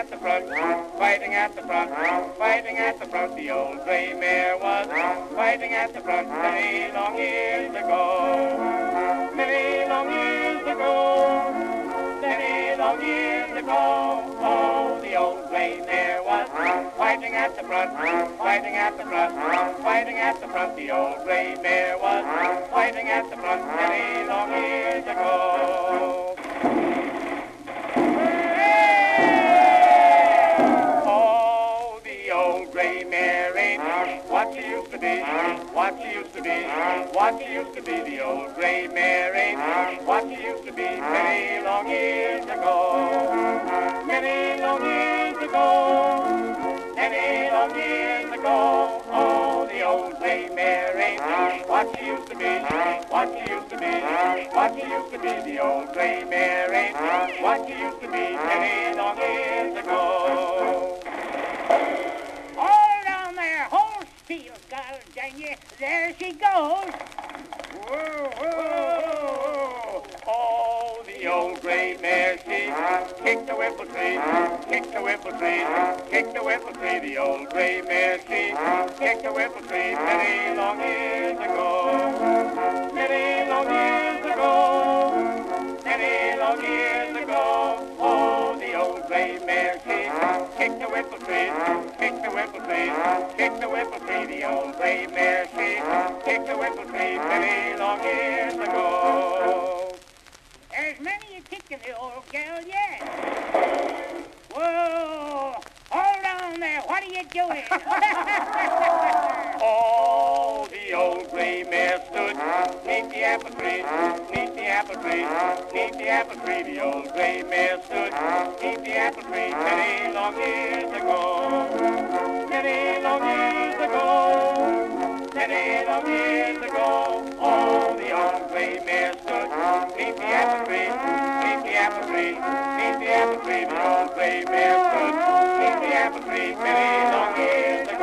at the front, fighting at the front, fighting at the front. The old gray mare was fighting at the front many long years ago, many long years ago, many long years ago. Oh, the old gray mare was fighting at the front, fighting at the front, fighting at the front. The old gray mare was fighting at the front many long years ago. What she used to be, what she used to be, the old gray mare ain't what she used to be many long years ago, many long years ago, many long years ago. Oh, the old gray mare ain't what she used to be, what she used to be, what she used to be, the old gray mare ain't what she used to be many long years ago. All down there, whole field. There she goes. Whoa, whoa. Oh, the old gray mare, she kicked the whippletree, kicked the whippletree, kicked the whippletree. The old gray mare, she kicked the whippletree many long years ago, many long years ago, many long years ago. Oh, the old gray mare, she kicked the whippletree, kicked the whippletree, kicked the whippletree. The old gray mare, many long years ago. There's many a kick in the old gal, yes. Whoa! Hold on there, what are you doing? Oh, the old gray mare stood neath the apple tree, neath the apple tree, neath the apple tree. The old gray mare stood neath the apple tree many long years ago, many long years ago, many long years ago. Leave the apple tree, many long years ago.